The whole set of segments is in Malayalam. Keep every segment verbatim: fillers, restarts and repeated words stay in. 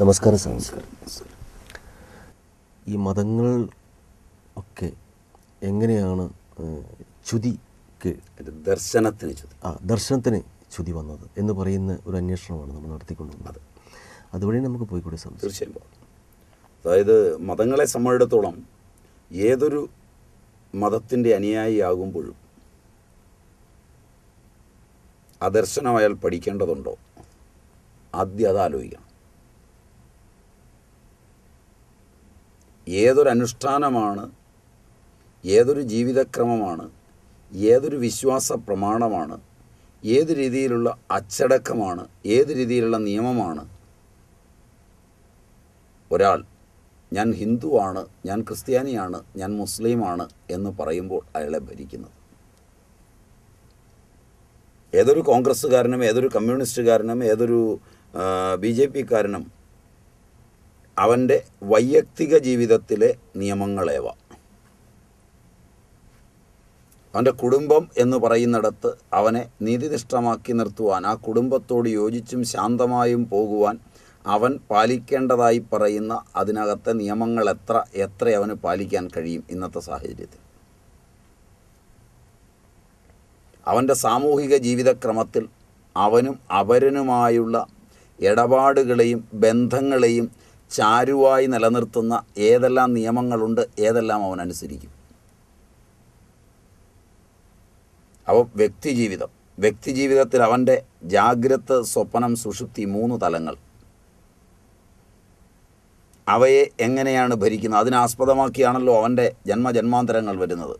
നമസ്കാരം സാർ. ഈ മതങ്ങൾ ഒക്കെ എങ്ങനെയാണ് ചുതിക്ക് ദർശനത്തിന് ചുതി ആ ദർശനത്തിന് ചുതി വന്നത് എന്ന് പറയുന്ന ഒരു അന്വേഷണമാണ് നമ്മൾ നടത്തിക്കൊണ്ടിരുന്നത്. അതുവഴി നമുക്ക് പോയിക്കൂടെ സാർ? തീർച്ചയായും. അതായത് മതങ്ങളെ സംബന്ധിച്ചിടത്തോളം ഏതൊരു മതത്തിൻ്റെ അനുയായി ആകുമ്പോഴും ആ ദർശനം അയാൾ പഠിക്കേണ്ടതുണ്ടോ ആദ്യം അത് ആലോചിക്കണം. ഏതൊരനുഷ്ഠാനമാണ്, ഏതൊരു ജീവിതക്രമമാണ്, ഏതൊരു വിശ്വാസ പ്രമാണമാണ്, ഏത് രീതിയിലുള്ള അച്ചടക്കമാണ്, ഏത് രീതിയിലുള്ള നിയമമാണ് ഒരാൾ ഞാൻ ഹിന്ദുവാണ്, ഞാൻ ക്രിസ്ത്യാനിയാണ്, ഞാൻ മുസ്ലിമാണ് എന്ന് പറയുമ്പോൾ അയാളെ ഭരിക്കുന്നത്. ഏതൊരു കോൺഗ്രസ്സുകാരനും ഏതൊരു കമ്മ്യൂണിസ്റ്റുകാരനും ഏതൊരു ബി ജെ പി കാരനും അവൻ്റെ വൈയക്തിക ജീവിതത്തിലെ നിയമങ്ങളേവ. അവൻ്റെ കുടുംബം എന്ന് പറയുന്നിടത്ത് അവനെ നീതിനിഷ്ഠമാക്കി നിർത്തുവാൻ, ആ കുടുംബത്തോട് യോജിച്ചും ശാന്തമായും പോകുവാൻ അവൻ പാലിക്കേണ്ടതായി പറയുന്ന അതിനകത്തെ നിയമങ്ങൾ എത്ര എത്ര അവന് പാലിക്കാൻ കഴിയും ഇന്നത്തെ സാഹചര്യത്തിൽ? അവൻ്റെ സാമൂഹിക ജീവിതക്രമത്തിൽ അവനും അവരനുമായുള്ള ഇടപാടുകളെയും ബന്ധങ്ങളെയും ചാരുവായി നിലനിർത്തുന്ന ഏതെല്ലാം നിയമങ്ങളുണ്ട്, ഏതെല്ലാം അവൻ അനുസരിക്കും? അവ വ്യക്തിജീവിതം, വ്യക്തിജീവിതത്തിൽ അവൻ്റെ ജാഗ്രത, സ്വപ്നം, സുഷുപ്തി മൂന്ന് തലങ്ങൾ, അവയെ എങ്ങനെയാണ് ഭരിക്കുന്നത്? അതിനാസ്പദമാക്കിയാണല്ലോ അവൻ്റെ ജന്മജന്മാന്തരങ്ങൾ വരുന്നത്.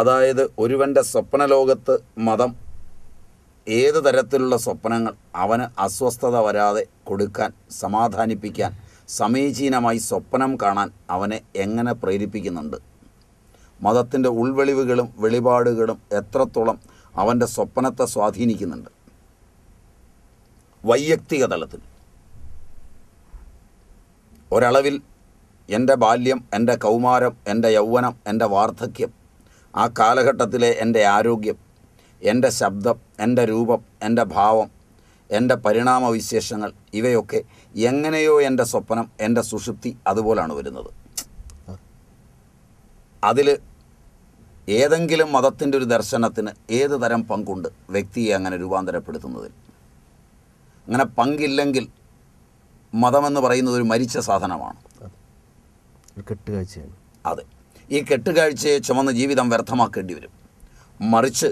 അതായത് ഒരുവൻ്റെ സ്വപ്നലോകത്ത് മതം ഏത് തരത്തിലുള്ള സ്വപ്നങ്ങൾ അവന് അസ്വസ്ഥത വരാതെ കൊടുക്കാൻ, സമാധാനിപ്പിക്കാൻ, സമീചീനമായി സ്വപ്നം കാണാൻ അവനെ എങ്ങനെ പ്രേരിപ്പിക്കുന്നുണ്ട്? മതത്തിൻ്റെ ഉൾവെളിവുകളും വെളിപാടുകളും എത്രത്തോളം അവൻ്റെ സ്വപ്നത്തെ സ്വാധീനിക്കുന്നുണ്ട്? വൈയക്തിക തലത്തിൽ ഒരളവിൽ എൻ്റെ ബാല്യം, എൻ്റെ കൗമാരം, എൻ്റെ യൗവനം, എൻ്റെ വാർദ്ധക്യം, ആ കാലഘട്ടത്തിലെ എൻ്റെ ആരോഗ്യം, എൻ്റെ ശബ്ദം, എൻ്റെ രൂപം, എൻ്റെ ഭാവം, എൻ്റെ പരിണാമവിശേഷങ്ങൾ, ഇവയൊക്കെ എങ്ങനെയോ എൻ്റെ സ്വപ്നം, എൻ്റെ സുഷുപ്തി അതുപോലാണ് വരുന്നത്. അതിൽ ഏതെങ്കിലും മതത്തിൻ്റെ ഒരു ദർശനത്തിന് ഏത് തരം പങ്കുണ്ട് വ്യക്തിയെ അങ്ങനെ രൂപാന്തരപ്പെടുത്തുന്നതിൽ? അങ്ങനെ പങ്കില്ലെങ്കിൽ മതമെന്ന് പറയുന്നത് ഒരു മരിച്ച സാധനമാണ്, കെട്ടുകാഴ്ചയാണ്. അതെ, ഈ കെട്ടുകാഴ്ചയെ ചുമന്ന് ജീവിതം വ്യർത്ഥമാക്കേണ്ടി വരും. മറിച്ച്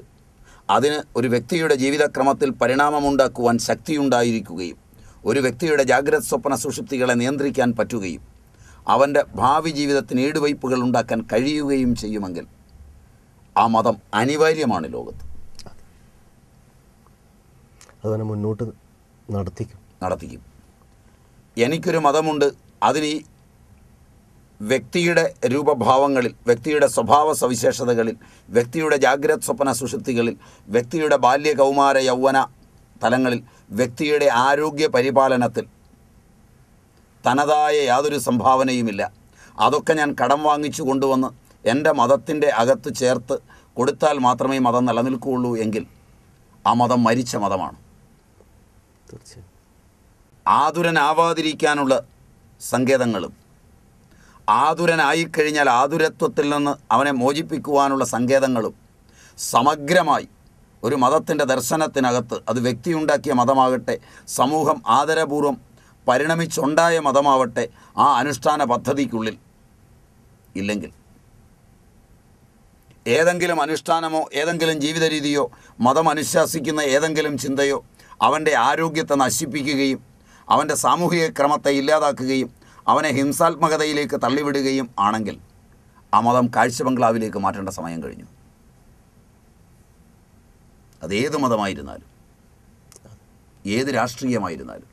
അതിന് ഒരു വ്യക്തിയുടെ ജീവിതക്രമത്തിൽ പരിണാമമുണ്ടാക്കുവാൻ ശക്തിയുണ്ടായിരിക്കുകയും ഒരു വ്യക്തിയുടെ ജാഗ്രത, സ്വപ്ന, സുഷുപ്തികളെ നിയന്ത്രിക്കാൻ പറ്റുകയും അവൻ്റെ ഭാവി ജീവിതത്തിന് ഈടുവയ്പ്പുകൾ ഉണ്ടാക്കാൻ കഴിയുകയും ചെയ്യുമെങ്കിൽ ആ മതം അനിവാര്യമാണ് ലോകത്ത്. അതിനെ മുന്നോട്ട് നടത്തിക്കും നടത്തിക്കും എനിക്കൊരു മതമുണ്ട്, അതിന് വ്യക്തിയുടെ രൂപഭാവങ്ങളിൽ, വ്യക്തിയുടെ സ്വഭാവ സവിശേഷതകളിൽ, വ്യക്തിയുടെ ജാഗ്രത, സ്വപ്ന, സുഷുപ്തികളിൽ, വ്യക്തിയുടെ ബാല്യ, കൗമാര, യൗവന തലങ്ങളിൽ, വ്യക്തിയുടെ ആരോഗ്യ പരിപാലനത്തിൽ തനതായ യാതൊരു സംഭാവനയുമില്ല. അതൊക്കെ ഞാൻ കടം വാങ്ങിച്ചു കൊണ്ടുവന്ന് എൻ്റെ മതത്തിൻ്റെ അകത്ത് ചേർത്ത് കൊടുത്താൽ മാത്രമേ മതം നിലനിൽക്കുകയുള്ളൂ എങ്കിൽ ആ മതം മരിച്ച മതമാണ്. തീർച്ചയായും. ആതുരനാവാതിരിക്കാനുള്ള സങ്കേതങ്ങളും ആതുരനായിക്കഴിഞ്ഞാൽ ആതുരത്വത്തിൽ നിന്ന് അവനെ മോചിപ്പിക്കുവാനുള്ള സങ്കേതങ്ങളും സമഗ്രമായി ഒരു മതത്തിൻ്റെ ദർശനത്തിനകത്ത്, അത് വ്യക്തിയുണ്ടാക്കിയ മതമാകട്ടെ, സമൂഹം ആദരപൂർവ്വം പരിണമിച്ചുണ്ടായ മതമാവട്ടെ, ആ അനുഷ്ഠാന പദ്ധതിക്കുള്ളിൽ ഇല്ലെങ്കിൽ ഏതെങ്കിലും അനുഷ്ഠാനമോ ഏതെങ്കിലും ജീവിത രീതിയോ മതം അനുശാസിക്കുന്ന ഏതെങ്കിലും ചിന്തയോ അവൻ്റെ ആരോഗ്യത്തെ നശിപ്പിക്കുകയും അവൻ്റെ സാമൂഹിക ക്രമത്തെ ഇല്ലാതാക്കുകയും അവനെ ഹിംസാത്മകതയിലേക്ക് തള്ളിവിടുകയും ആണെങ്കിൽ ആ മതം കാഴ്ച ബംഗ്ലാവിലേക്ക് മാറ്റേണ്ട സമയം കഴിഞ്ഞു. അതേത് മതമായിരുന്നാലും, ഏത് രാഷ്ട്രീയമായിരുന്നാലും,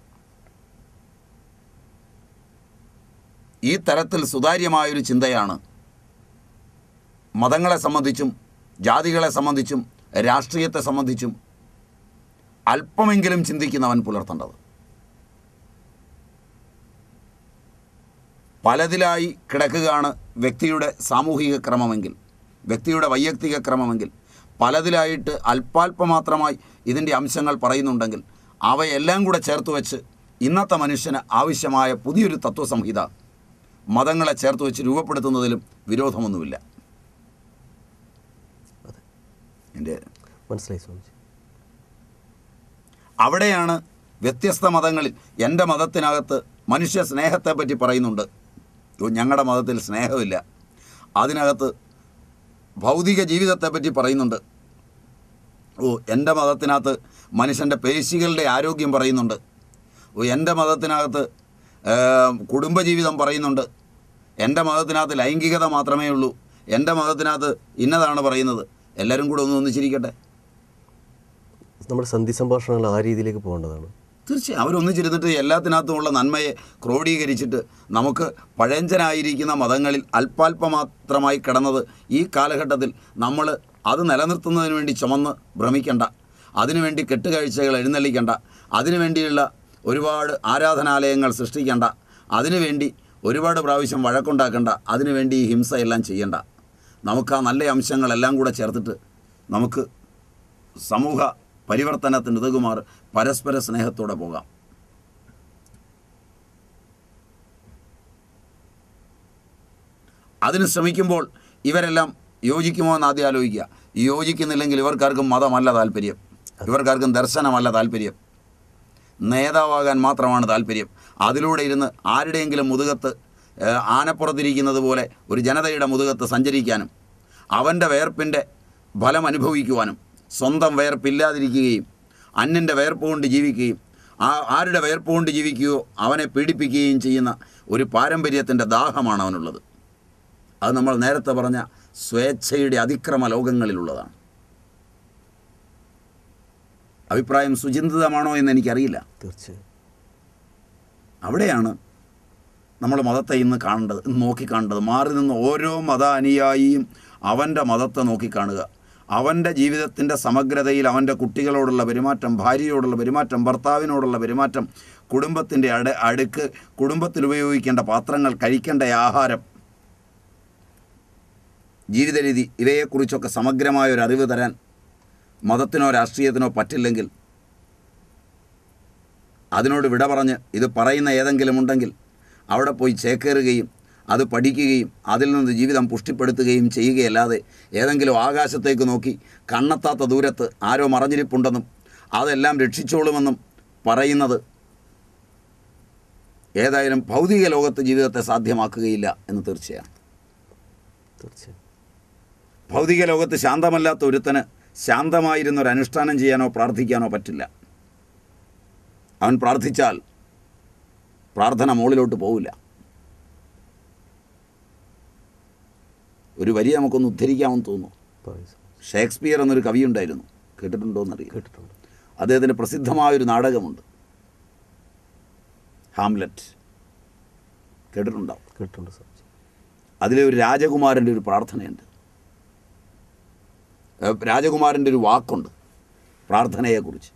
ഈ തരത്തിൽ സുതാര്യമായൊരു ചിന്തയാണ് മതങ്ങളെ സംബന്ധിച്ചും ജാതികളെ സംബന്ധിച്ചും രാഷ്ട്രീയത്തെ സംബന്ധിച്ചും അല്പമെങ്കിലും ചിന്തിക്കുന്നവൻ പുലർത്തേണ്ടത്. പലതിലായി കിടക്കുകയാണ് വ്യക്തിയുടെ സാമൂഹിക ക്രമമെങ്കിൽ, വ്യക്തിയുടെ വൈയക്തിക ക്രമമെങ്കിൽ, പലതിലായിട്ട് അല്പാൽപമാത്രമായി ഇതിൻ്റെ അംശങ്ങൾ പറയുന്നുണ്ടെങ്കിൽ അവയെല്ലാം കൂടെ ചേർത്ത് വെച്ച് ഇന്നത്തെ മനുഷ്യന് ആവശ്യമായ പുതിയൊരു തത്വസംഹിത മതങ്ങളെ ചേർത്ത് വെച്ച് രൂപപ്പെടുത്തുന്നതിലും വിരോധമൊന്നുമില്ല. എൻ്റെ മനസ്സിലായി സ്വാമിജി. അവിടെയാണ് വ്യത്യസ്ത മതങ്ങളിൽ എൻ്റെ മതത്തിനകത്ത് മനുഷ്യ സ്നേഹത്തെപ്പറ്റി പറയുന്നുണ്ട്. ഞങ്ങളുടെ മതത്തിൽ സ്നേഹമില്ല. അതിനകത്ത് ഭൗതിക ജീവിതത്തെപ്പറ്റി പറയുന്നുണ്ട്. ഓ എൻ്റെ മതത്തിനകത്ത് മനുഷ്യൻ്റെ പേശികളുടെ ആരോഗ്യം പറയുന്നുണ്ട്. ഓ എൻ്റെ മതത്തിനകത്ത് കുടുംബജീവിതം പറയുന്നുണ്ട്. എൻ്റെ മതത്തിനകത്ത് ലൈംഗികത മാത്രമേ ഉള്ളൂ. എൻ്റെ മതത്തിനകത്ത് ഇന്നതാണ് പറയുന്നത്. എല്ലാവരും കൂടെ ഒന്ന് ഒന്നിച്ചിരിക്കട്ടെ. നമ്മുടെ സന്ധി സംഭാഷണങ്ങൾ ആ രീതിയിലേക്ക് പോകേണ്ടതാണ്. തീർച്ചയായും അവരൊന്നിച്ചിരുന്നിട്ട് എല്ലാത്തിനകത്തുമുള്ള നന്മയെ ക്രോഡീകരിച്ചിട്ട് നമുക്ക് പഴഞ്ചനായിരിക്കുന്ന മതങ്ങളിൽ അല്പാൽപമാത്രമായി കിടന്നത് ഈ കാലഘട്ടത്തിൽ നമ്മൾ അത് നിലനിർത്തുന്നതിന് വേണ്ടി ചുമന്ന് ഭ്രമിക്കേണ്ട, അതിനുവേണ്ടി കെട്ടുകാഴ്ചകൾ എഴുന്നള്ളിക്കേണ്ട, അതിനുവേണ്ടിയുള്ള ഒരുപാട് ആരാധനാലയങ്ങൾ സൃഷ്ടിക്കേണ്ട, അതിനുവേണ്ടി ഒരുപാട് പ്രാവശ്യം വഴക്കുണ്ടാക്കേണ്ട, അതിനുവേണ്ടി ഈ ഹിംസയെല്ലാം ചെയ്യേണ്ട. നമുക്ക് ആ നല്ല അംശങ്ങളെല്ലാം കൂടെ ചേർത്തിട്ട് നമുക്ക് സമൂഹ പരിവർത്തനത്തിന് ഇതുകുമാർ പരസ്പര സ്നേഹത്തോടെ പോകാം. അതിന് ശ്രമിക്കുമ്പോൾ ഇവരെല്ലാം യോജിക്കുമോ എന്ന് ആദ്യം ആലോചിക്കുക. യോജിക്കുന്നില്ലെങ്കിൽ ഇവർക്കാർക്കും മതമല്ല താല്പര്യം, ഇവർക്കാർക്കും ദർശനമല്ല താല്പര്യം, നേതാവാകാൻ മാത്രമാണ് താല്പര്യം. അതിലൂടെ ഇരുന്ന് ആരുടെയെങ്കിലും മുതുകത്ത് ആനപ്പുറത്തിരിക്കുന്നത് പോലെ ഒരു ജനതയുടെ മുതുകത്ത് സഞ്ചരിക്കാനും അവൻ്റെ വേർപ്പിൻ്റെ ഫലം അനുഭവിക്കുവാനും സ്വന്തം വേർപ്പില്ലാതിരിക്കുകയും അന്യൻ്റെ വേർപ്പ് കൊണ്ട് ജീവിക്കുകയും ആ ആരുടെ വേർപ്പ് കൊണ്ട് ജീവിക്കുകയോ അവനെ പീഡിപ്പിക്കുകയും ചെയ്യുന്ന ഒരു പാരമ്പര്യത്തിൻ്റെ ദാഹമാണ് അവനുള്ളത്. അത് നമ്മൾ നേരത്തെ പറഞ്ഞ സ്വേച്ഛയുടെ അതിക്രമ ലോകങ്ങളിലുള്ളതാണ്. അഭിപ്രായം സുചിന്തിതമാണോ എന്ന് എനിക്കറിയില്ല. തീർച്ചയായും അവിടെയാണ് നമ്മൾ മതത്തെ ഇന്ന് കാണേണ്ടത്, ഇന്ന് നോക്കിക്കാണേണ്ടത്. മാറി നിന്ന് ഓരോ മത അനുയായിയും അവൻ്റെ മതത്തെ നോക്കിക്കാണുക. അവൻ്റെ ജീവിതത്തിൻ്റെ സമഗ്രതയിൽ അവൻ്റെ കുട്ടികളോടുള്ള പെരുമാറ്റം, ഭാര്യയോടുള്ള പെരുമാറ്റം, ഭർത്താവിനോടുള്ള പെരുമാറ്റം, കുടുംബത്തിൻ്റെ അട അടുക്ക് കുടുംബത്തിൽ ഉപയോഗിക്കേണ്ട പാത്രങ്ങൾ, കഴിക്കേണ്ട ആഹാരം, ജീവിത രീതി, ഇവയെക്കുറിച്ചൊക്കെ സമഗ്രമായൊരു അറിവ് തരാൻ മതത്തിനോ രാഷ്ട്രീയത്തിനോ പറ്റില്ലെങ്കിൽ അതിനോട് വിട പറഞ്ഞ് ഇത് പറയുന്ന ഏതെങ്കിലും ഉണ്ടെങ്കിൽ അവിടെ പോയി ചേക്കേറുകയും അത് പഠിക്കുകയും അതിൽ നിന്ന് ജീവിതം പുഷ്ടിപ്പെടുത്തുകയും ചെയ്യുകയല്ലാതെ ഏതെങ്കിലും ആകാശത്തേക്ക് നോക്കി കണ്ണെത്താത്ത ദൂരത്ത് ആരോ മറഞ്ഞിരിപ്പുണ്ടെന്നും അതെല്ലാം രക്ഷിച്ചോളുമെന്നും പറയുന്നത് ഏതായാലും ഭൗതിക ലോകത്ത് ജീവിതത്തെ സാധ്യമാക്കുകയില്ല എന്ന് തീർച്ചയാണ്. തീർച്ചയായും ഭൗതിക ലോകത്ത് ശാന്തമല്ലാത്ത ഒരുത്തന് ശാന്തമായിരുന്നൊരു അനുഷ്ഠാനം ചെയ്യാനോ പ്രാർത്ഥിക്കാനോ പറ്റില്ല. അവൻ പ്രാർത്ഥിച്ചാൽ പ്രാർത്ഥന മുകളിലോട്ട് പോവില്ല. ഒരു വരി നമുക്കൊന്ന് ഉദ്ധരിക്കാമെന്ന് തോന്നുന്നു. ഷേക്സ്പിയർ എന്നൊരു കവിയുണ്ടായിരുന്നു, കേട്ടിട്ടുണ്ടോ എന്നറിയാം. കേട്ടിട്ടുണ്ട്. അദ്ദേഹത്തിൻ്റെ പ്രസിദ്ധമായൊരു നാടകമുണ്ട്, ഹാംലെറ്റ്. കേട്ടിട്ടുണ്ടാവും. കേട്ടിട്ടുണ്ട് സാർ. അതിലെ ഒരു രാജകുമാരൻ്റെ ഒരു പ്രാർത്ഥനയുണ്ട്, രാജകുമാരൻ്റെ ഒരു വാക്കുണ്ട് പ്രാർത്ഥനയെക്കുറിച്ച്.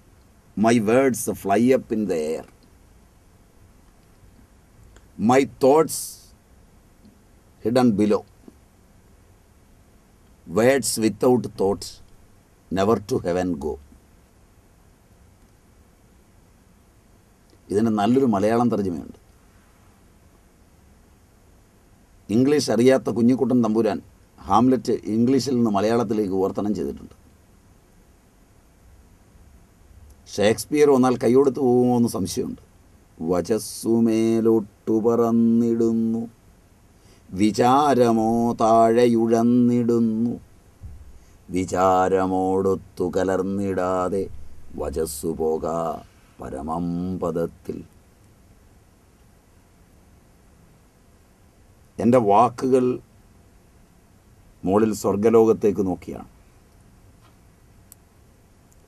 My words fly up in the air, my thoughts hidden below, words without thoughts never to heaven go. ഇതിന് നല്ലൊരു മലയാളം തർജ്ജമയുണ്ട്. ഇംഗ്ലീഷ് അറിയാത്ത കുഞ്ഞിക്കുട്ടൻ തമ്പുരാൻ ഹാംലെറ്റ് ഇംഗ്ലീഷിൽ നിന്ന് മലയാളത്തിലേക്ക് വിവർത്തനം ചെയ്തിട്ടുണ്ട്. ഷേക്സ്പിയർ വന്നാൽ കൈയ്യൊടുത്ത് പോകുമോ എന്ന് സംശയമുണ്ട്. വചസ്സുമേലൊട്ടു പറന്നിടുന്നു, വിചാരമോ താഴെയുഴന്നിടുന്നു, വിചാരമോടൊത്തു കലർന്നിടാതെ വചസ്സു പോകാ പരമം പദത്തിൽ. എൻ്റെ വാക്കുകൾ മുകളിൽ സ്വർഗലോകത്തേക്ക് നോക്കിയാണ്,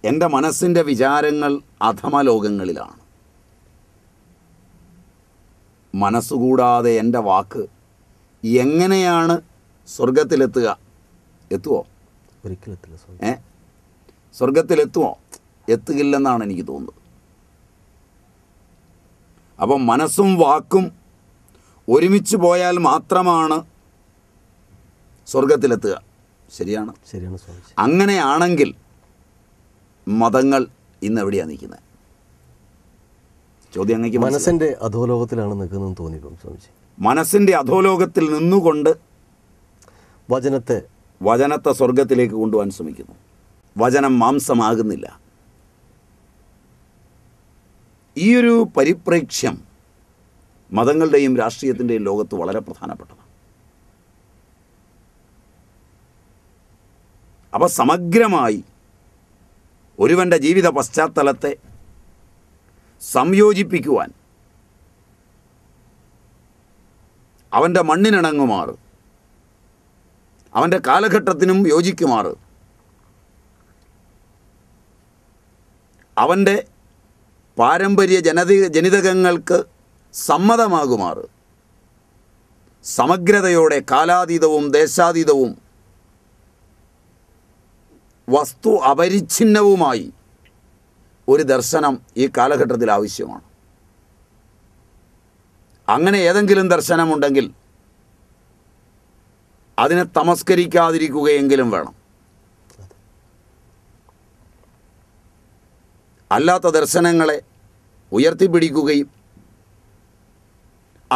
എൻ്റെ മനസ്സിൻ്റെ വിചാരങ്ങൾ അധമ ലോകങ്ങളിലാണ്. മനസ്സുകൂടാതെ എൻ്റെ വാക്ക് എങ്ങനെയാണ് സ്വർഗത്തിലെത്തുക? എത്തുമോ? ഒരിക്കലെത്തില്ല. ഏ സ്വർഗത്തിലെത്തുമോ? എത്തുകില്ലെന്നാണ് എനിക്ക് തോന്നുന്നത്. അപ്പം മനസ്സും വാക്കും ഒരുമിച്ച് പോയാൽ മാത്രമാണ് സ്വർഗത്തിലെത്തുക. ശരിയാണ്, ശരിയാണ്. അങ്ങനെയാണെങ്കിൽ മതങ്ങൾ ഇന്ന് എവിടെയാണ് നിൽക്കുന്നത്? ചോദ്യം മനസ്സിൻ്റെ അധോലോകത്തിലാണ് നിൽക്കുന്നതെന്ന് തോന്നിയിട്ടുണ്ട് സ്വാമിജി. മനസ്സിൻ്റെ അധോലോകത്തിൽ നിന്നുകൊണ്ട് വചനത്തെ വചനത്തെ സ്വർഗത്തിലേക്ക് കൊണ്ടുപോകാൻ ശ്രമിക്കുന്നു. വചനം മാംസമാകുന്നില്ല. ഈ ഒരു പരിപ്രേക്ഷ്യം മതങ്ങളുടെയും രാഷ്ട്രീയത്തിൻ്റെയും ലോകത്ത് വളരെ പ്രധാനപ്പെട്ടതാണ്. അപ്പോൾ സമഗ്രമായി ഒരുവൻ്റെ ജീവിത പശ്ചാത്തലത്തെ സംയോജിപ്പിക്കുവാൻ അവൻ്റെ മണ്ണിനിണങ്ങുമാറ്, അവൻ്റെ കാലഘട്ടത്തിനും യോജിക്കുമാറ്, അവൻ്റെ പാരമ്പര്യ ജനത ജനിതകങ്ങൾക്ക് സമ്മതമാകുമാറ് സമഗ്രതയോടെ കാലാതീതവും ദേശാതീതവും വസ്തു അപരിച്ഛിന്നവുമായി ഒരു ദർശനം ഈ കാലഘട്ടത്തിൽ ആവശ്യമാണ്. അങ്ങനെ ഏതെങ്കിലും ദർശനമുണ്ടെങ്കിൽ അതിനെ തമസ്കരിക്കാതിരിക്കുകയെങ്കിലും വേണം. അല്ലാത്ത ദർശനങ്ങളെ ഉയർത്തിപ്പിടിക്കുകയും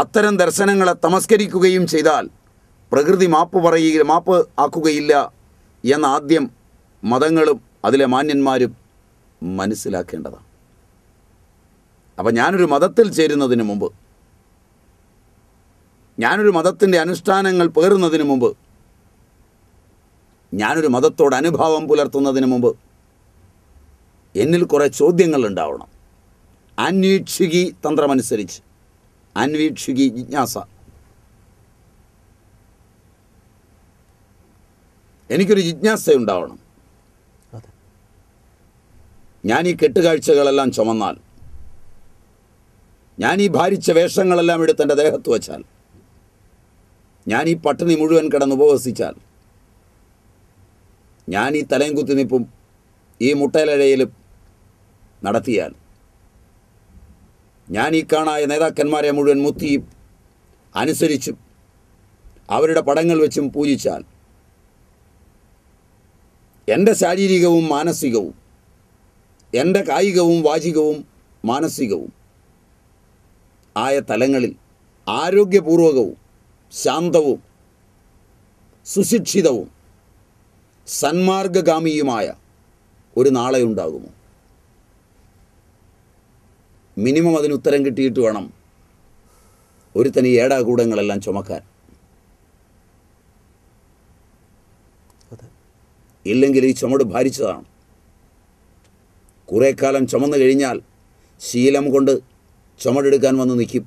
അത്തരം ദർശനങ്ങളെ തമസ്കരിക്കുകയും ചെയ്താൽ പ്രകൃതി മാപ്പ് പറയുക മാപ്പ് ആക്കുകയില്ല എന്ന് ആദ്യം മതങ്ങളും അതിലെ മാന്യന്മാരും മനസ്സിലാക്കേണ്ടതാണ്. അപ്പം ഞാനൊരു മതത്തിൽ ചേരുന്നതിന് മുമ്പ്, ഞാനൊരു മതത്തിൻ്റെ അനുഷ്ഠാനങ്ങൾ പേറുന്നതിന് മുമ്പ്, ഞാനൊരു മതത്തോട് അനുഭാവം പുലർത്തുന്നതിന് മുമ്പ് എന്നിൽ കുറേ ചോദ്യങ്ങൾ ഉണ്ടാവണം. അന്വേഷികി തന്ത്രമനുസരിച്ച് അന്വേഷികി ജിജ്ഞാസ. എനിക്കൊരു ജിജ്ഞാസ ഉണ്ടാവണം. ഞാൻ ഈ കെട്ടുകാഴ്ചകളെല്ലാം ചുമന്നാൽ, ഞാൻ ഈ ഭാരിച്ച വേഷങ്ങളെല്ലാം എടുത്ത് എൻ്റെ ദേഹത്ത് വച്ചാൽ, ഞാൻ ഈ പട്ടിണി മുഴുവൻ കിടന്നുപവസിച്ചാൽ, ഞാൻ ഈ തലയും കുത്തിനിപ്പും ഈ മുട്ടയിലഴയിലും നടത്തിയാൽ, ഞാൻ ഈ കാണായ നേതാക്കന്മാരെ മുഴുവൻ മുത്തിയും അനുസരിച്ചും അവരുടെ പടങ്ങൾ വെച്ചും പൂജിച്ചാൽ, എൻ്റെ ശാരീരികവും മാനസികവും, എൻ്റെ കായികവും വാചികവും മാനസികവും ആയ തലങ്ങളിൽ ആരോഗ്യപൂർവകവും ശാന്തവും സുശിക്ഷിതവും സന്മാർഗഗാമിയുമായ ഒരു നാളെ ഉണ്ടാകുമോ? മിനിമം അതിന് ഉത്തരം കിട്ടിയിട്ട് വേണം ഒരുത്തൻ ഈ ഏടാകൂടങ്ങളെല്ലാം ചുമക്കാൻ. ഇല്ലെങ്കിൽ ഈ ചുമട് ഭാരിച്ചതാണ്. കുറേ കാലം ചുമന്നു കഴിഞ്ഞാൽ ശീലം കൊണ്ട് ചുമടെടുക്കാൻ വന്ന് നിൽക്കും.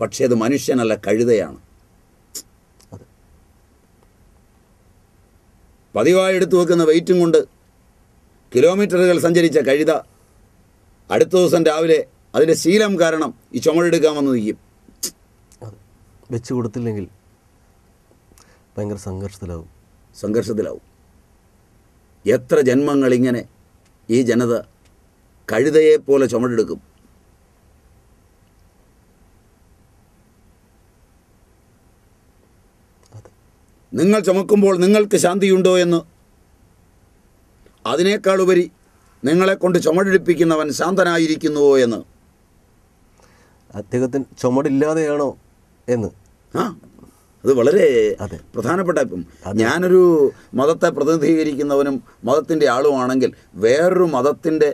പക്ഷേ അത് മനുഷ്യനല്ല, കഴുതയാണ്. പതിവായി എടുത്തു വെക്കുന്ന വെയിറ്റും കൊണ്ട് കിലോമീറ്ററുകൾ സഞ്ചരിച്ച കഴുത അടുത്ത ദിവസം രാവിലെ അതിൻ്റെ ശീലം കാരണം ഈ ചുമടെടുക്കാൻ വന്ന് നിൽക്കും. വെച്ച് കൊടുത്തില്ലെങ്കിൽ ഭയങ്കര സംഘർഷത്തിലാവും സംഘർഷത്തിലാവും എത്ര ജന്മങ്ങളിങ്ങനെ ഈ ജനത കഴുതയെപ്പോലെ ചുമടെടുക്കും. നിങ്ങൾ ചുമക്കുമ്പോൾ നിങ്ങൾക്ക് ശാന്തിയുണ്ടോ എന്ന്, അതിനേക്കാളുപരി നിങ്ങളെക്കൊണ്ട് ചുമടെടുപ്പിക്കുന്നവൻ ശാന്തനായിരിക്കുന്നുവോ എന്ന്, അദ്ദേഹത്തിന് ചുമടില്ലാതെയാണോ എന്ന്. ആ, അത് വളരെ പ്രധാനപ്പെട്ട. ഇപ്പം ഞാനൊരു മതത്തെ പ്രതിനിധീകരിക്കുന്നവനും മതത്തിൻ്റെ ആളുമാണെങ്കിൽ വേറൊരു മതത്തിൻ്റെ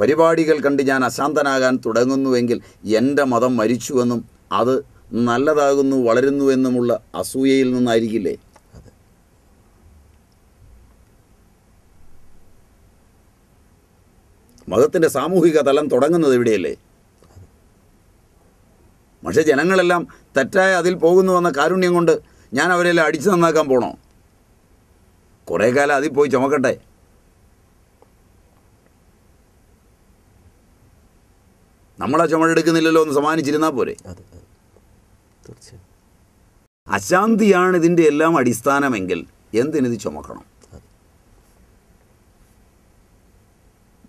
പരിപാടികൾ കണ്ട് ഞാൻ അശാന്തനാകാൻ തുടങ്ങുന്നുവെങ്കിൽ എൻ്റെ മതം മരിച്ചുവെന്നും അത് നല്ലതാകുന്നു വളരുന്നുവെന്നുമുള്ള അസൂയയിൽ നിന്നായിരിക്കില്ലേ? മതത്തിൻ്റെ സാമൂഹിക തലം തുടങ്ങുന്നത് ഇവിടെയല്ലേ? പക്ഷേ ജനങ്ങളെല്ലാം തെറ്റായ അതിൽ പോകുന്നുവെന്ന കാരുണ്യം കൊണ്ട് ഞാൻ അവരെല്ലാം അടിച്ചു നന്നാക്കാൻ പോണോ? കുറേ കാലം അതിൽ പോയി ചുമക്കട്ടെ. നമ്മളാ ചുമടെടുക്കുന്നില്ലല്ലോ എന്ന് സമ്മാനിച്ചിരുന്നാൽ പോരെ? അശാന്തിയാണ് ഇതിൻ്റെ എല്ലാം അടിസ്ഥാനമെങ്കിൽ എന്തിനിത് ചുമക്കണം?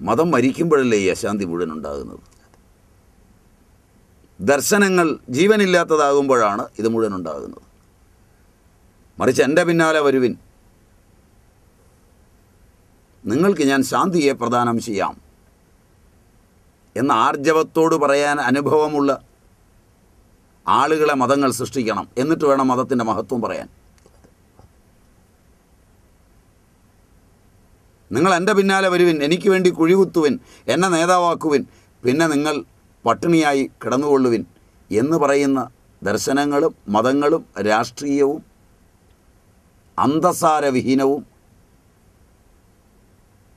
മതം മരിക്കുമ്പോഴല്ലേ ഈ അശാന്തി മുഴുവൻ ഉണ്ടാകുന്നത്. ദർശനങ്ങൾ ജീവനില്ലാത്തതാകുമ്പോഴാണ് ഇത് മുഴുവൻ ഉണ്ടാകുന്നത്. മറിച്ച് എൻ്റെ പിന്നാലെ വരുവിൻ, നിങ്ങൾക്ക് ഞാൻ ശാന്തിയെ പ്രദാനം ചെയ്യാം എന്ന് ആർജവത്തോട് പറയാൻ അനുഭവമുള്ള ആളുകളെ മതങ്ങൾ സൃഷ്ടിക്കണം, എന്നിട്ട് വേണം മതത്തിൻ്റെ മഹത്വം പറയാൻ. നിങ്ങൾ എൻ്റെ പിന്നാലെ വരുവിൻ, എനിക്ക് വേണ്ടി കുഴികുത്തുവിൻ, എന്നെ നേതാവാക്കുവിൻ, പിന്നെ നിങ്ങൾ പട്ടിണിയായി കിടന്നുകൊള്ളുവിൻ എന്ന് പറയുന്ന ദർശനങ്ങളും മതങ്ങളും രാഷ്ട്രീയവും അന്തസാരവിഹീനവും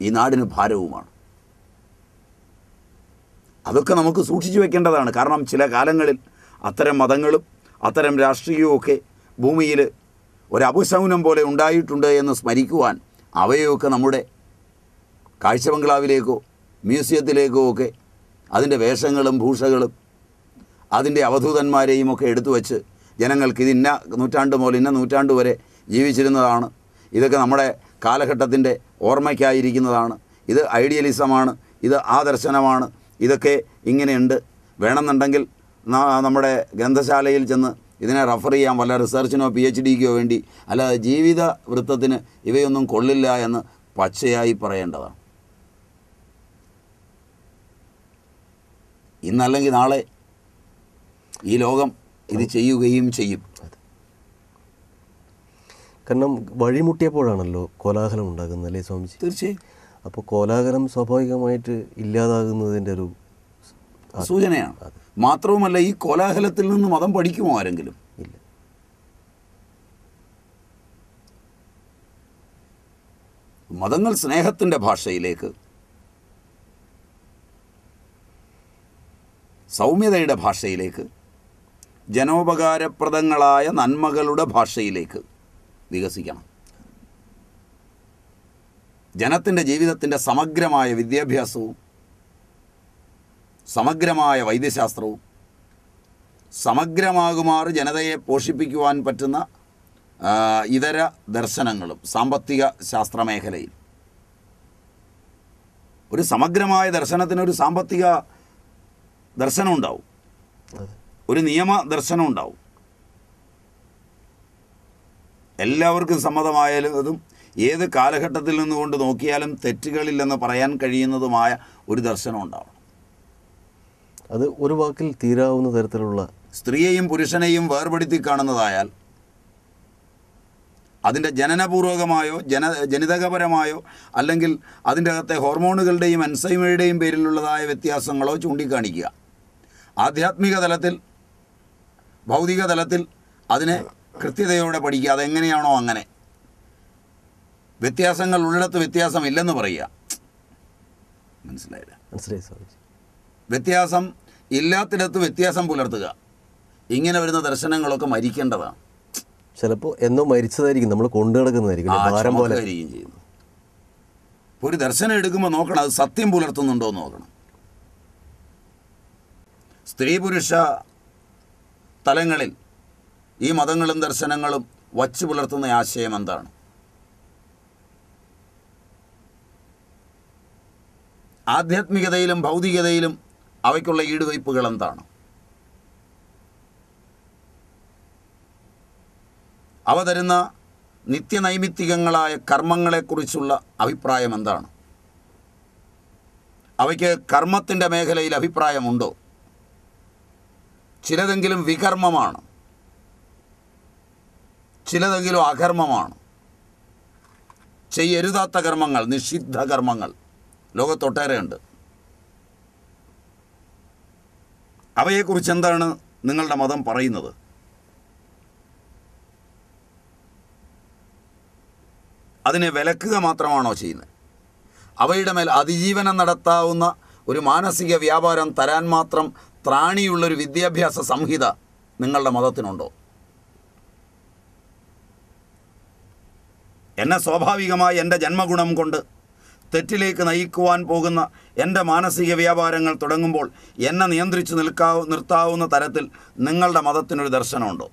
ഈ നാടിന് ഭാരവുമാണ്. അതൊക്കെ നമുക്ക് സൂക്ഷിച്ചു വെക്കേണ്ടതാണ്. കാരണം ചില കാലങ്ങളിൽ അത്തരം മതങ്ങളും അത്തരം രാഷ്ട്രീയവും ഒക്കെ ഭൂമിയിൽ ഒരു അപശൗനം പോലെ ഉണ്ടായിട്ടുണ്ട് എന്ന് സ്മരിക്കുവാൻ അവയൊക്കെ നമ്മുടെ കാഴ്ച ബംഗ്ലാവിലേക്കോ മ്യൂസിയത്തിലേക്കോ ഒക്കെ അതിൻ്റെ വേഷങ്ങളും ഭൂഷകളും അതിൻ്റെ അവധൂതന്മാരെയും ഒക്കെ എടുത്തു വച്ച് ജനങ്ങൾക്ക് ഇത് ഇന്ന നൂറ്റാണ്ട് മുതൽ ഇന്ന നൂറ്റാണ്ട് വരെ ജീവിച്ചിരുന്നതാണ്, ഇതൊക്കെ നമ്മുടെ കാലഘട്ടത്തിൻ്റെ ഓർമ്മയ്ക്കായിരിക്കുന്നതാണ്, ഇത് ഐഡിയലിസമാണ്, ഇത് ആ ദർശനമാണ്, ഇതൊക്കെ ഇങ്ങനെയുണ്ട്. വേണമെന്നുണ്ടെങ്കിൽ നമ്മുടെ ഗ്രന്ഥശാലയിൽ ചെന്ന് ഇതിനെ റഫർ ചെയ്യാം, വല്ല റിസർച്ചിനോ പി എച്ച് ഡിക്കോ വേണ്ടി. അല്ലാതെ ജീവിത വൃത്തത്തിന് ഇവയൊന്നും കൊള്ളില്ല എന്ന് പച്ചയായി പറയേണ്ടതാണ്. ഇന്നല്ലെങ്കിൽ നാളെ ഈ ലോകം ഇത് ചെയ്യുകയും ചെയ്യും. കാരണം വഴിമുട്ടിയപ്പോഴാണല്ലോ കോലാഹലം ഉണ്ടാകുന്നത്, അല്ലേ സ്വാമിജി? തീർച്ചയായും. അപ്പോൾ കോലാഹലം സ്വാഭാവികമായിട്ട് ഇല്ലാതാകുന്നതിൻ്റെ ഒരു സൂചനയാണ്. മാത്രവുമല്ല, ഈ കോലാഹലത്തിൽ നിന്ന് മതം പഠിക്കുമോ ആരെങ്കിലും? ഇല്ല. മതങ്ങൾ സ്നേഹത്തിൻ്റെ ഭാഷയിലേക്ക്, സൗമ്യതയുടെ ഭാഷയിലേക്ക്, ജനോപകാരപ്രദങ്ങളായ നന്മകളുടെ ഭാഷയിലേക്ക് വികസിക്കണം. ജനത്തിൻ്റെ ജീവിതത്തിൻ്റെ സമഗ്രമായ വിദ്യാഭ്യാസവും സമഗ്രമായ വൈദ്യശാസ്ത്രവും സമഗ്രമാകുമാറ് ജനതയെ പോഷിപ്പിക്കുവാൻ പറ്റുന്ന ഇതര ദർശനങ്ങളും സാമ്പത്തിക ശാസ്ത്രമേഖലയിൽ ഒരു സമഗ്രമായ ദർശനത്തിനൊരു സാമ്പത്തിക ദർശനം ഉണ്ടാവും, ഒരു നിയമ ദർശനം ഉണ്ടാവും. എല്ലാവർക്കും സമ്മതമായതും ഏത് കാലഘട്ടത്തിൽ നിന്നുകൊണ്ട് നോക്കിയാലും തെറ്റുകളില്ലെന്ന് പറയാൻ കഴിയുന്നതുമായ ഒരു ദർശനം ഉണ്ടാവണം. അത് ഒരു വാക്കിൽ തീരാവുന്ന തരത്തിലുള്ള, സ്ത്രീയെയും പുരുഷനെയും വേർപെടുത്തി കാണുന്നതായാൽ അതിൻ്റെ ജനനപൂർവകമായോ ജന ജനിതകപരമായോ അല്ലെങ്കിൽ അതിൻ്റെ അകത്തെ ഹോർമോണുകളുടെയും എൻസൈമയുടെയും പേരിലുള്ളതായ വ്യത്യാസങ്ങളോ ചൂണ്ടിക്കാണിക്കുക. ആധ്യാത്മിക തലത്തിൽ, ഭൗതിക തലത്തിൽ അതിനെ കൃത്യതയോടെ പഠിക്കുക. അതെങ്ങനെയാണോ അങ്ങനെ വ്യത്യാസങ്ങൾ ഉള്ളിടത്ത് വ്യത്യാസമില്ലെന്ന് പറയുക. മനസ്സിലായില്ല? മനസ്സിലായി സ്വാമിജി. വ്യത്യാസം ഇല്ലാത്തിടത്ത് വ്യത്യാസം പുലർത്തുക. ഇങ്ങനെ വരുന്ന ദർശനങ്ങളൊക്കെ മരിക്കേണ്ടതാണ്. ചിലപ്പോൾ എന്നോ മരിച്ചതായിരിക്കും നമ്മൾ കൊണ്ടു നടക്കുന്നതായിരിക്കും ചെയ്യുന്നത്. ഒരു ദർശനം എടുക്കുമ്പോൾ നോക്കണം, അത് സത്യം പുലർത്തുന്നുണ്ടോ എന്ന് നോക്കണം. സ്ത്രീ പുരുഷ തലങ്ങളിൽ ഈ മതങ്ങളും ദർശനങ്ങളും വച്ചു പുലർത്തുന്ന ആശയം എന്താണ്? ആധ്യാത്മികതയിലും ഭൗതികതയിലും അവയ്ക്കുള്ള ഈടുവയ്പ്പുകൾ എന്താണ്? അവ തരുന്ന നിത്യനൈമിത്തികങ്ങളായ കർമ്മങ്ങളെക്കുറിച്ചുള്ള അഭിപ്രായം എന്താണ്? അവയ്ക്ക് കർമ്മത്തിൻ്റെ മേഖലയിൽ അഭിപ്രായമുണ്ടോ? ചിലതെങ്കിലും വികർമ്മമാണ്, ചിലതെങ്കിലും അകർമ്മമാണ്. ചെയ്യരുതാത്ത കർമ്മങ്ങൾ, നിഷിദ്ധ കർമ്മങ്ങൾ ലോകത്തൊട്ടേറെയുണ്ട്. അവയെക്കുറിച്ച് എന്താണ് നിങ്ങളുടെ മതം പറയുന്നത്? അതിനെ വിലക്കുക മാത്രമാണോ ചെയ്യുന്നത്? അവയുടെ മേൽ അതിജീവനം നടത്താവുന്ന ഒരു മാനസിക വ്യാപാരം തരാൻ മാത്രം ത്രാണിയുള്ളൊരു വിദ്യാഭ്യാസ സംഹിത നിങ്ങളുടെ മതത്തിനുണ്ടോ? എന്നെ സ്വാഭാവികമായി എൻ്റെ ജന്മഗുണം കൊണ്ട് തെറ്റിലേക്ക് നയിക്കുവാൻ പോകുന്ന എൻ്റെ മാനസിക വ്യാപാരങ്ങൾ തുടങ്ങുമ്പോൾ എന്നെ നിയന്ത്രിച്ച് നിൽക്കാവു നിർത്താവുന്ന തരത്തിൽ നിങ്ങളുടെ മതത്തിനൊരു ദർശനമുണ്ടോ?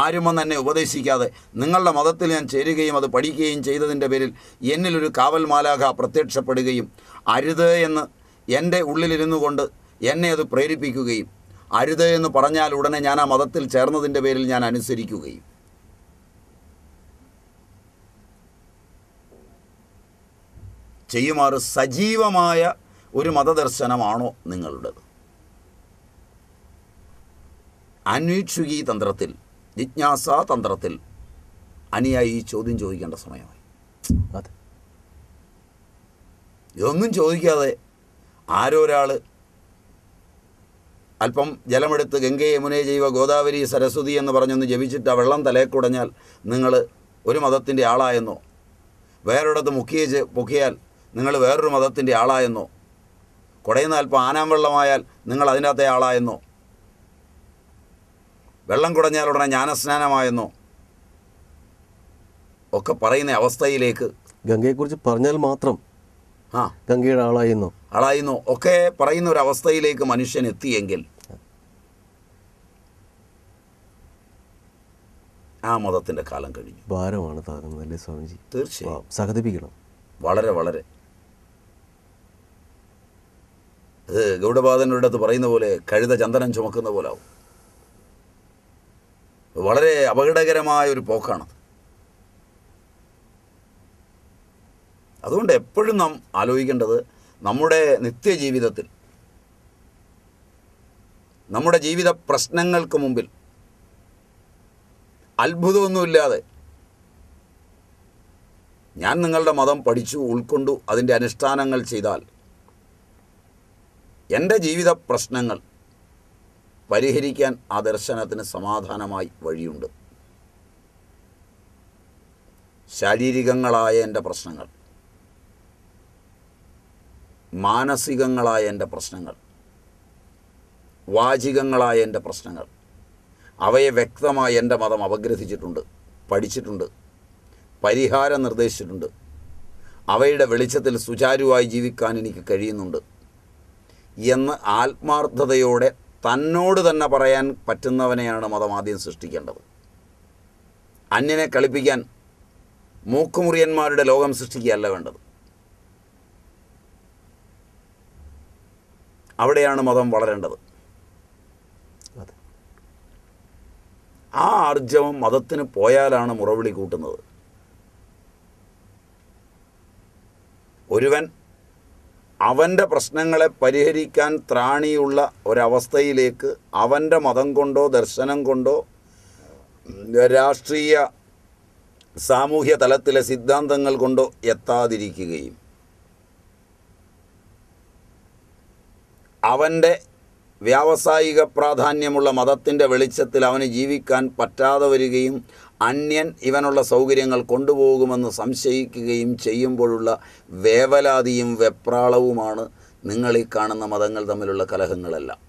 ആരുമൊന്നും എന്നെ ഉപദേശിക്കാതെ നിങ്ങളുടെ മതത്തിൽ ഞാൻ ചേരുകയും അത് പഠിക്കുകയും ചെയ്തതിൻ്റെ പേരിൽ എന്നിലൊരു കാവൽ മാലാഖ പ്രത്യക്ഷപ്പെടുകയും അരുത് എന്ന് എൻ്റെ ഉള്ളിലിരുന്നു കൊണ്ട് എന്നെ അത് പ്രേരിപ്പിക്കുകയും അരുത് എന്ന് പറഞ്ഞാൽ ഉടനെ ഞാൻ ആ മതത്തിൽ ചേർന്നതിൻ്റെ പേരിൽ ഞാൻ അനുസരിക്കുകയും ചെയ്യുമാറ് സജീവമായ ഒരു മതദർശനമാണോ നിങ്ങളുടേത്? അന്വേഷുകി തന്ത്രത്തിൽ, ജിജ്ഞാസാ തന്ത്രത്തിൽ അനുയായി ചോദ്യം ചോദിക്കേണ്ട സമയമായി. ഇതൊന്നും ചോദിക്കാതെ ആരൊരാൾ അല്പം ജലമെടുത്ത് ഗംഗയെ യമുനെ ജൈവ ഗോദാവരി സരസ്വതി എന്ന് പറഞ്ഞൊന്ന് ജപിച്ചിട്ട് ആ വെള്ളം തലയിൽ കുടഞ്ഞാൽ നിങ്ങൾ ഒരു മതത്തിൻ്റെ ആളായെന്നോ, വേറൊരിടത്ത് മുക്കിയച്ച് പൊക്കിയാൽ നിങ്ങൾ വേറൊരു മതത്തിൻ്റെ ആളായെന്നോ, കുടയുന്ന അല്പം ആനാംവെള്ളമായാൽ നിങ്ങൾ അതിനകത്തെ ആളായെന്നോ, വെള്ളം കുടഞ്ഞാൽ ഉടനെ ജ്ഞാനസ്നാനമായെന്നോ ഒക്കെ പറയുന്ന അവസ്ഥയിലേക്ക്, ഗംഗയെക്കുറിച്ച് പറഞ്ഞാൽ മാത്രം ആ ഗംഗയുടെ ആളായെന്നോ ആളായെന്നോ ഒക്കെ പറയുന്ന ഒരവസ്ഥയിലേക്ക് മനുഷ്യൻ എത്തിയെങ്കിൽ ആ മതത്തിൻ്റെ കാലം കഴിഞ്ഞു. ഭാരമാണ് താങ്ങുന്നത് അല്ലേ സ്വാമിജി? തീർച്ചയായും സഹതിപ്പിക്കണം. വളരെ വളരെ ഇത് ഗൗഡപാദൻ്റെ അടുത്ത് പറയുന്ന പോലെ കഴുത ചന്ദനം ചുമക്കുന്ന പോലെ ആവും. വളരെ അപകടകരമായ ഒരു പോക്കാണത്. അതുകൊണ്ട് എപ്പോഴും നാം ആലോചിക്കേണ്ടത് നമ്മുടെ നിത്യജീവിതത്തിൽ, നമ്മുടെ ജീവിത പ്രശ്നങ്ങൾക്ക് മുമ്പിൽ അത്ഭുതമൊന്നുമില്ലാതെ ഞാൻ നിങ്ങളുടെ മതം പഠിച്ചു, ഉൾക്കൊണ്ടു, അതിൻ്റെ അനുഷ്ഠാനങ്ങൾ ചെയ്താൽ എൻ്റെ ജീവിത പ്രശ്നങ്ങൾ പരിഹരിക്കാൻ ആ ദർശനത്തിന് സമാധാനമായി വഴിയുണ്ട്. ശാരീരികങ്ങളായ എൻ്റെ പ്രശ്നങ്ങൾ, മാനസികങ്ങളായ എൻ്റെ പ്രശ്നങ്ങൾ, വാചികങ്ങളായ എൻ്റെ പ്രശ്നങ്ങൾ, അവയെ വ്യക്തമായി എൻ്റെ മതം അപഗ്രഥിച്ചിട്ടുണ്ട്, പഠിച്ചിട്ടുണ്ട്, പരിഹാരം നിർദ്ദേശിച്ചിട്ടുണ്ട്. അവയുടെ വെളിച്ചത്തിൽ സുചാരുവായി ജീവിക്കാൻ എനിക്ക് കഴിയുന്നുണ്ട് എന്ന് ആത്മാർത്ഥതയോടെ തന്നോട് തന്നെ പറയാൻ പറ്റുന്നവനെയാണ് മതം ആദ്യം സൃഷ്ടിക്കേണ്ടത്. അന്യനെ കളിപ്പിക്കാൻ മൂക്കുമുറിയന്മാരുടെ ലോകം സൃഷ്ടിക്കുകയല്ല വേണ്ടത്. അവിടെയാണ് മതം വളരേണ്ടത്. ആ ആർജവം മതത്തിന് പോയാലാണ് മുറവിളി കൂട്ടുന്നത്. ഒരുവൻ അവൻ്റെ പ്രശ്നങ്ങളെ പരിഹരിക്കാൻ ത്രാണിയുള്ള ഒരവസ്ഥയിലേക്ക് അവൻ്റെ മതം കൊണ്ടോ ദർശനം കൊണ്ടോ രാഷ്ട്രീയ സാമൂഹ്യ തലത്തിലെ സിദ്ധാന്തങ്ങൾ കൊണ്ടോ എത്താതിരിക്കുകയും അവൻ്റെ വ്യാവസായിക പ്രാധാന്യമുള്ള മതത്തിൻ്റെ വെളിച്ചത്തിൽ അവന് ജീവിക്കാൻ പറ്റാതെ വരികയും അന്യൻ ഇവനുള്ള സൗകര്യങ്ങൾ കൊണ്ടുപോകുമെന്ന് സംശയിക്കുകയും ചെയ്യുമ്പോഴുള്ള വേവലാതിയും വെപ്രാളവുമാണ് നിങ്ങൾ ഈ കാണുന്ന മതങ്ങൾ തമ്മിലുള്ള കലഹങ്ങളെല്ലാം.